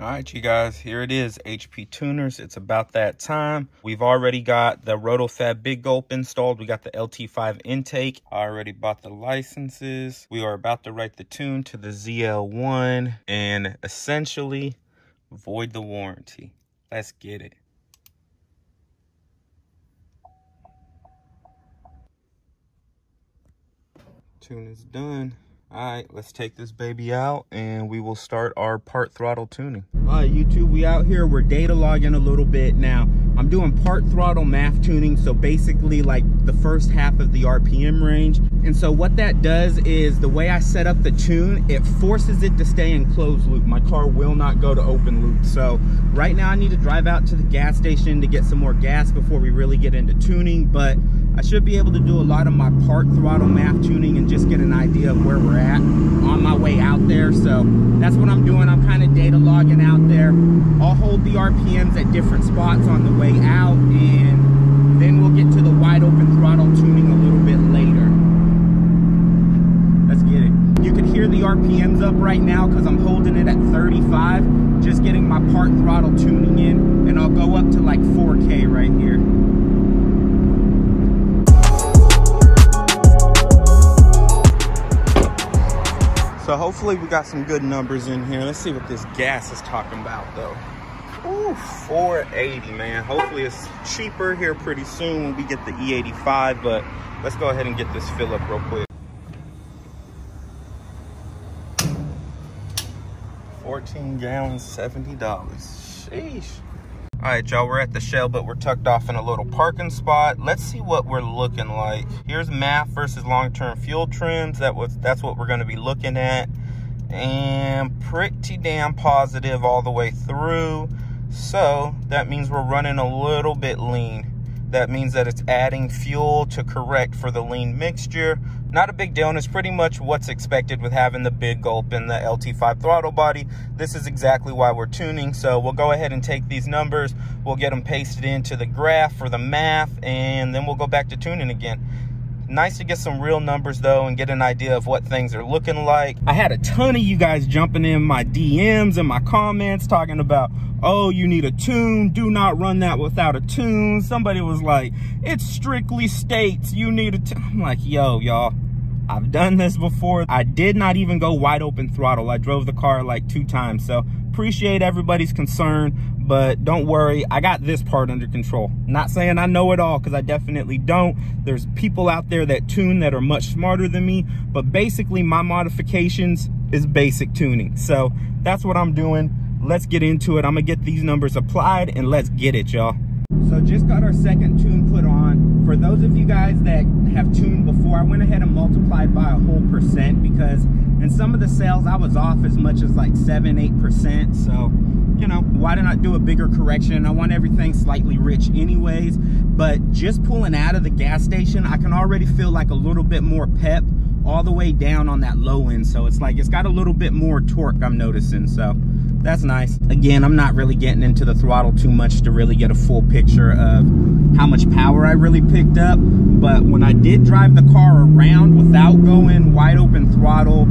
All right, you guys, here it is, HP Tuners. It's about that time. We've already got the Rotofab Big Gulp installed. We got the LT5 intake. I already bought the licenses. We are about to write the tune to the ZL1 and essentially void the warranty. Let's get it. Tune is done. All right, let's take this baby out and we will start our part throttle tuning. All right, YouTube, we out here. We're data logging a little bit now. I'm doing part throttle MAF tuning, so basically like the first half of the RPM range. And so what that does is the way I set up the tune, it forces it to stay in closed loop. My car will not go to open loop. So right now I need to drive out to the gas station to get some more gas before we really get into tuning, but I should be able to do a lot of my part throttle MAF tuning and just get an idea of where we're at on my way out there. So that's what I'm doing. I'm kind of data logging out there. I'll hold the RPMs at different spots on the way out, and then we'll get to the wide open throttle tuning a little bit later. Let's get it. You can hear the RPMs up right now because I'm holding it at 35, just getting my part throttle tuning in, and I'll go up to like 4K right here. So hopefully we got some good numbers in here. Let's see what this gas is talking about though. Ooh, 480, man. Hopefully it's cheaper here pretty soon when we get the E85, but let's go ahead and get this fill up real quick. 14 gallons, $70. Sheesh. All right, y'all, we're at the Shell, but we're tucked off in a little parking spot. Let's see what we're looking like. Here's MAF versus long-term fuel trims. That's what we're gonna be looking at. And pretty damn positive all the way through. So that means we're running a little bit lean. That means that it's adding fuel to correct for the lean mixture. Not a big deal, and it's pretty much what's expected with having the Big Gulp and the LT5 throttle body. This is exactly why we're tuning, so we'll go ahead and take these numbers, we'll get them pasted into the graph for the math, and then we'll go back to tuning again. Nice to get some real numbers though and get an idea of what things are looking like. I had a ton of you guys jumping in my DMs and my comments talking about, oh, you need a tune, do not run that without a tune. Somebody was like, it's strictly states, you need a tune. I'm like, yo, y'all, I've done this before. I did not even go wide open throttle. I drove the car like 2 times. So appreciate everybody's concern, but don't worry, I got this part under control. Not saying I know it all, because I definitely don't. There's people out there that tune that are much smarter than me, but basically my modifications is basic tuning. So that's what I'm doing. Let's get into it. I'm gonna get these numbers applied and let's get it, y'all. So just got our second tune put on. For those of you guys that have tuned before, I went ahead and multiplied by a whole percent, because in some of the sales I was off as much as like 7-8%. So, you know, why not do a bigger correction? I want everything slightly rich anyways, but just pulling out of the gas station, I can already feel like a little bit more pep all the way down on that low end. So it's like, it's got a little bit more torque I'm noticing, so that's nice. Again, I'm not really getting into the throttle too much to really get a full picture of how much power I really picked up, but when I did drive the car around without going wide open throttle,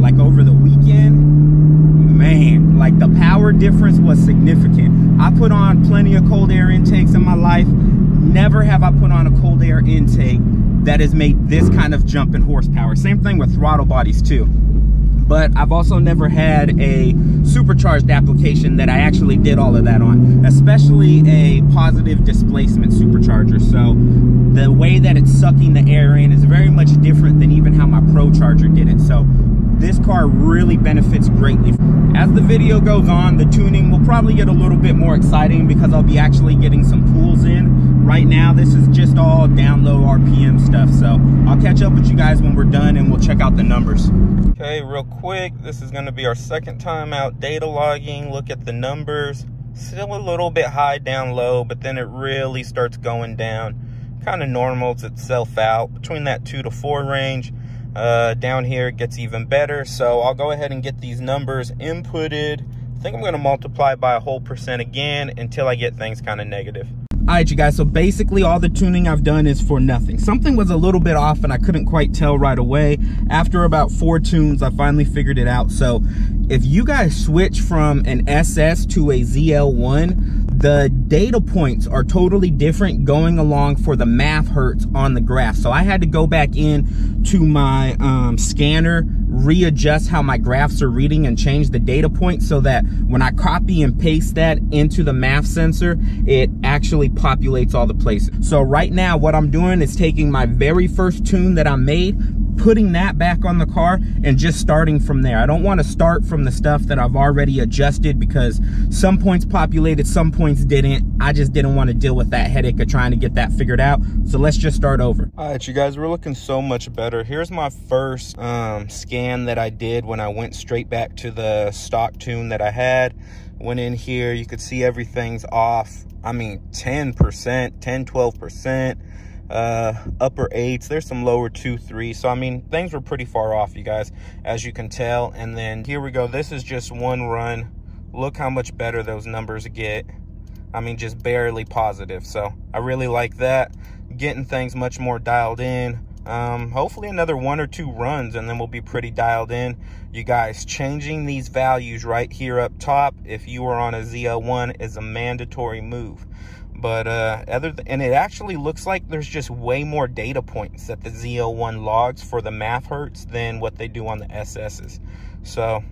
like over the weekend, man, like the power difference was significant. I put on plenty of cold air intakes in my life. Never have I put on a cold air intake that has made this kind of jump in horsepower. Same thing with throttle bodies too. But I've also never had a supercharged application that I actually did all of that on, especially a positive displacement supercharger. So the way that it's sucking the air in is very much different than even how my Pro Charger did it. So this car really benefits greatly. As the video goes on, the tuning will probably get a little bit more exciting because I'll be actually getting some pulls in. Right now, this is just all down low RPM stuff. So I'll catch up with you guys when we're done and we'll check out the numbers. Okay, real quick, this is gonna be our second time out data logging. Look at the numbers. Still a little bit high down low, but then it really starts going down. Kind of normals itself out between that 2 to 4 range. Down here it gets even better. So I'll go ahead and get these numbers inputted. I think I'm gonna multiply by a whole percent again until I get things kind of negative. All right, you guys, so basically all the tuning I've done is for nothing. Something was a little bit off and I couldn't quite tell right away. After about 4 tunes, I finally figured it out. So if you guys switch from an SS to a ZL1, the data points are totally different going along for the MAF hertz on the graph. So I had to go back in to my scanner, readjust how my graphs are reading and change the data point so that when I copy and paste that into the MAF sensor, it actually populates all the places. So right now what I'm doing is taking my very first tune that I made, putting that back on the car and just starting from there. I don't want to start from the stuff that I've already adjusted because some points populated, some points didn't. I just didn't want to deal with that headache of trying to get that figured out. So let's just start over. All right, you guys, we're looking so much better. Here's my first scan that I did when I went straight back to the stock tune that I had. Went in here, you could see everything's off. I mean, 10%, 10, 12%. Upper 8s, there's some lower 2, 3, so I mean things were pretty far off, you guys, as you can tell. And then here we go, this is just one run. Look how much better those numbers get. I mean, just barely positive. So I really like that, getting things much more dialed in. Hopefully another 1 or 2 runs and then we'll be pretty dialed in. You guys, changing these values right here up top if you are on a ZL1 is a mandatory move. But and it actually looks like there's just way more data points that the ZL1 logs for the MAF hertz than what they do on the SS's. So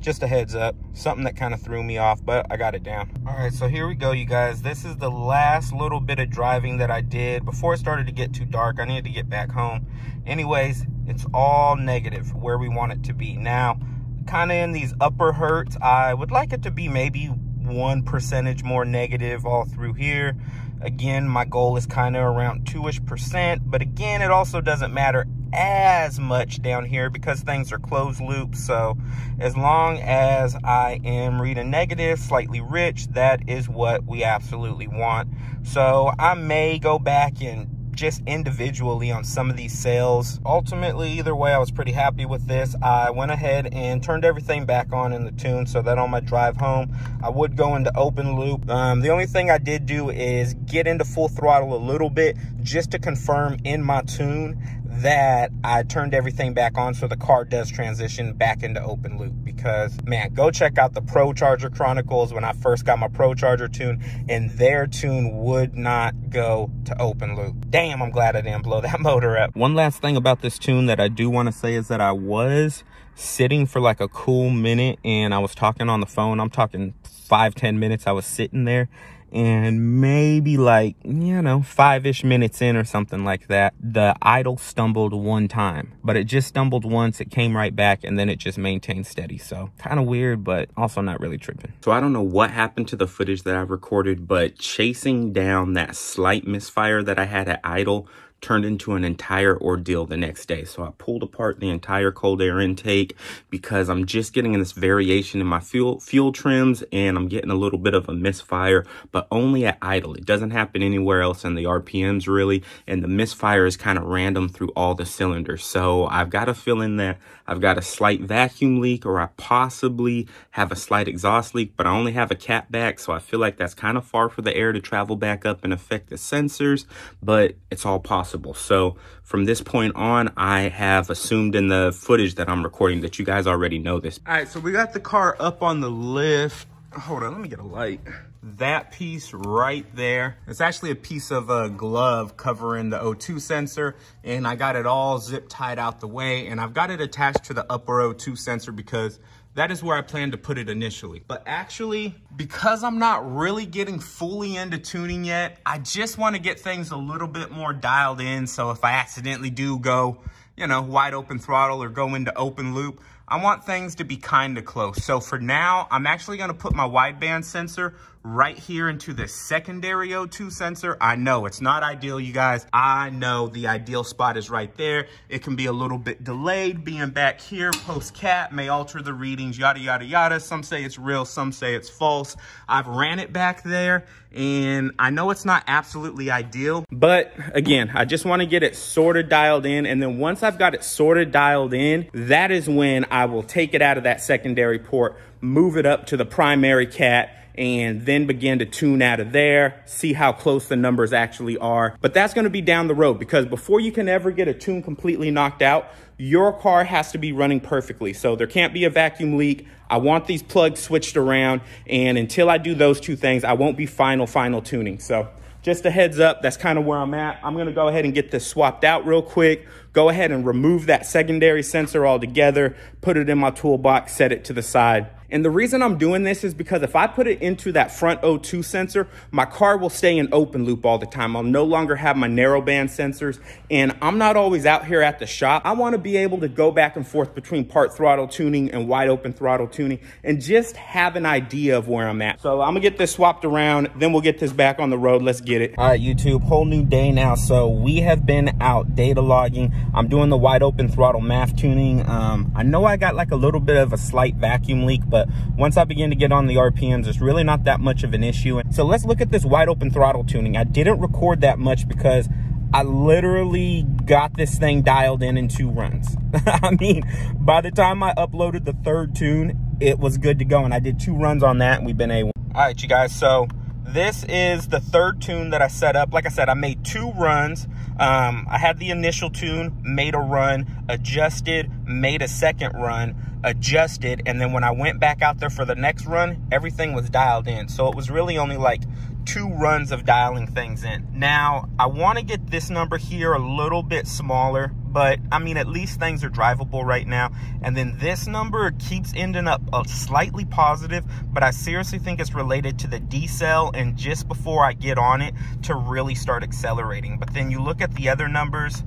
just a heads up, something that kind of threw me off, but I got it down. All right, so here we go, you guys. This is the last little bit of driving that I did before it started to get too dark. I needed to get back home. Anyways, it's all negative where we want it to be. Now, kind of in these upper hertz, I would like it to be maybe 1% more negative all through here. Again, my goal is kind of around 2-ish%, but again, it also doesn't matter as much down here because things are closed loop. So as long as I am reading negative, slightly rich, that is what we absolutely want. So I may go back and just individually on some of these sales. Ultimately, either way, I was pretty happy with this. I went ahead and turned everything back on in the tune so that on my drive home, I would go into open loop. The only thing I did do is get into full throttle a little bit just to confirm in my tune that I turned everything back on so the car does transition back into open loop. Because, man, go check out the Pro Charger Chronicles when I first got my Pro Charger tune, and their tune would not go to open loop. Damn, I'm glad I didn't blow that motor up. One last thing about this tune that I do want to say is that I was sitting for like a cool minute and I was talking on the phone. I'm talking 5-10 minutes I was sitting there. And maybe like, you know, 5-ish minutes in or something like that, the idle stumbled one time, but it just stumbled once, it came right back, and then it just maintained steady. So kind of weird, but also not really tripping. So I don't know what happened to the footage that I recorded, but chasing down that slight misfire that I had at idle turned into an entire ordeal the next day. So I pulled apart the entire cold air intake because I'm just getting this variation in my fuel trims, and I'm getting a little bit of a misfire, but only at idle. It doesn't happen anywhere else in the RPMs really, and the misfire is kind of random through all the cylinders. So I've got a feeling that I've got a slight vacuum leak, or I possibly have a slight exhaust leak, but I only have a cat back, so I feel like that's kind of far for the air to travel back up and affect the sensors, but it's all possible. So from this point on, I have assumed in the footage that I'm recording that you guys already know this. All right, so we got the car up on the lift. Hold on, let me get a light. That piece right there, it's actually a piece of a glove covering the O2 sensor, and I got it all zip tied out the way, and I've got it attached to the upper O2 sensor because that is where I planned to put it initially. But actually, because I'm not really getting fully into tuning yet, I just want to get things a little bit more dialed in. So if I accidentally do go, you know, wide open throttle or go into open loop, I want things to be kind of close. So for now, I'm actually going to put my wideband sensor right here into the secondary O2 sensor. I know it's not ideal, you guys. I know the ideal spot is right there. It can be a little bit delayed being back here. Post cat may alter the readings, yada, yada, yada. Some say it's real, some say it's false. I've ran it back there, and I know it's not absolutely ideal, but again, I just want to get it sort of dialed in. And then once I've got it sort of dialed in, that is when I will take it out of that secondary port, move it up to the primary cat, and then begin to tune out of there, see how close the numbers actually are. But that's gonna be down the road, because before you can ever get a tune completely knocked out, your car has to be running perfectly. So there can't be a vacuum leak. I want these plugs switched around, and until I do those two things, I won't be final tuning. So just a heads up, that's kind of where I'm at. I'm gonna go ahead and get this swapped out real quick, go ahead and remove that secondary sensor altogether, put it in my toolbox, set it to the side. And the reason I'm doing this is because if I put it into that front O2 sensor, my car will stay in open loop all the time. I'll no longer have my narrowband sensors, and I'm not always out here at the shop. I wanna be able to go back and forth between part throttle tuning and wide open throttle tuning and just have an idea of where I'm at. So I'm gonna get this swapped around, then we'll get this back on the road. Let's get it. All right, YouTube, whole new day now. So we have been out data logging. I'm doing the wide open throttle MAF tuning. I know I got like a little bit of a slight vacuum leak, but once I begin to get on the RPMs, it's really not that much of an issue. So let's look at this wide open throttle tuning. I didn't record that much because I literally got this thing dialed in 2 runs. I mean, by the time I uploaded the 3rd tune, it was good to go, and I did 2 runs on that, and we've been A1. All right, you guys, so this is the 3rd tune that I set up. Like I said, I made 2 runs. I had the initial tune, made a run, adjusted, made a 2nd run, adjusted, and then when I went back out there for the next run, everything was dialed in. So it was really only like 2 runs of dialing things in. Now, I want to get this number here a little bit smaller, but I mean, at least things are drivable right now. And then this number keeps ending up slightly positive, but I seriously think it's related to the decel and just before I get on it to really start accelerating. But then you look at the other numbers,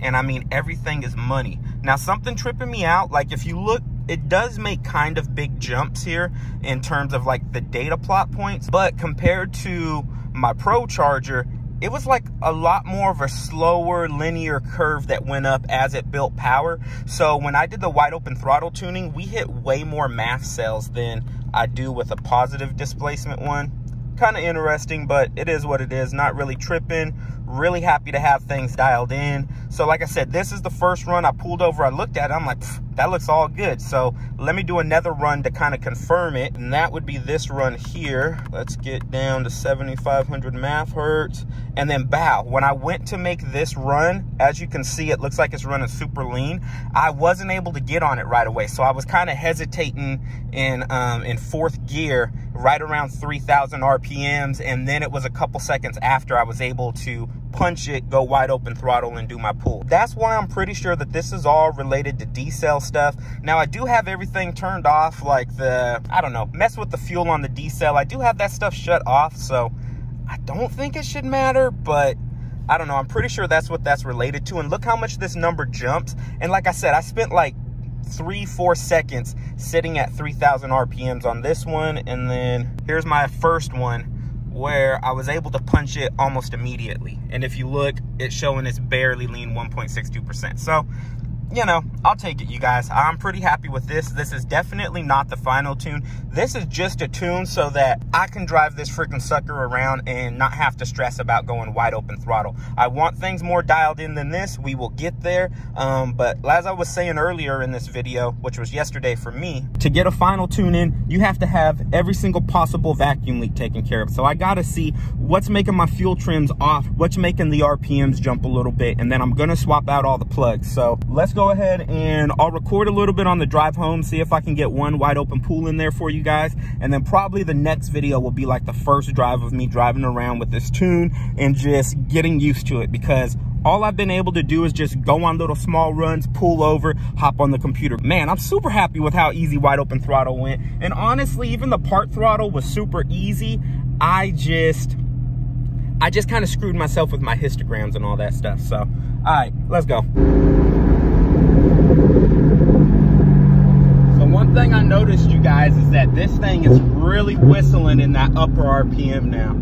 and I mean, everything is money. Now, something tripping me out, like if you look, it does make kind of big jumps here in terms of like the data plot points, but compared to my Pro Charger, it was like a lot more of a slower linear curve that went up as it built power. So when I did the wide open throttle tuning, we hit way more MAF cells than I do with a positive displacement one. Kind of interesting, but it is what it is. Not really tripping. Really happy to have things dialed in. So like I said, this is the 1st run. I pulled over, I looked at it, I'm like, that looks all good. So let me do another run to kind of confirm it, and that would be this run here. Let's get down to 7,500 MAF hertz, and then bow. When I went to make this run, as you can see, it looks like it's running super lean. I wasn't able to get on it right away, so I was kind of hesitating in 4th gear right around 3,000 RPMs, and then it was a couple seconds after I was able to punch it, go wide open throttle, and do my pull. That's why I'm pretty sure that this is all related to decel stuff. Now, I do have everything turned off, like the, I don't know, mess with the fuel on the decel. I do have that stuff shut off, so I don't think it should matter, but I don't know. I'm pretty sure that's what that's related to, and look how much this number jumps. And like I said, I spent like 3-4 seconds sitting at 3,000 RPMs on this one, and then here's my 1st one, where I was able to punch it almost immediately. And if you look, it's showing it's barely lean, 1.62%. So, you know, I'll take it, you guys. I'm pretty happy with this. This is definitely not the final tune. This is just a tune so that I can drive this freaking sucker around and not have to stress about going wide open throttle. I want things more dialed in than this. We will get there. But as I was saying earlier in this video, which was yesterday for me, to get a final tune in, you have to have every single possible vacuum leak taken care of. So I gotta see what's making my fuel trims off, what's making the RPMs jump a little bit, and then I'm gonna swap out all the plugs. So let's go ahead and I'll record a little bit on the drive home, see if I can get one wide open pull in there for you guys, and then probably the next video will be like the 1st drive of me driving around with this tune and just getting used to it, because all I've been able to do is just go on little small runs, pull over, hop on the computer. Man, I'm super happy with how easy wide open throttle went, and honestly even the part throttle was super easy. I just kind of screwed myself with my histograms and all that stuff. So all right, let's go. One thing I noticed, you guys, is that this thing is really whistling in that upper RPM now.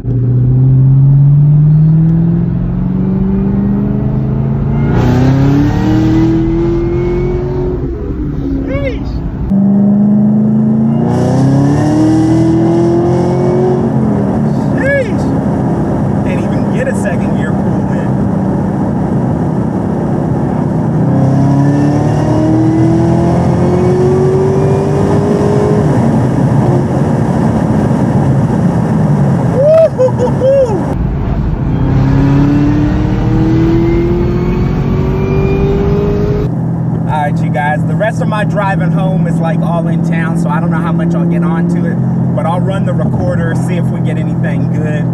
my driving home is like all in town, so I don't know how much I'll get onto it, but I'll run the recorder, see if we get anything good.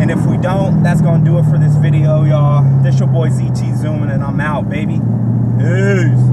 And if we don't, that's gonna do it for this video, y'all. This your boy ZT Zoomin, and I'm out, baby. Peace.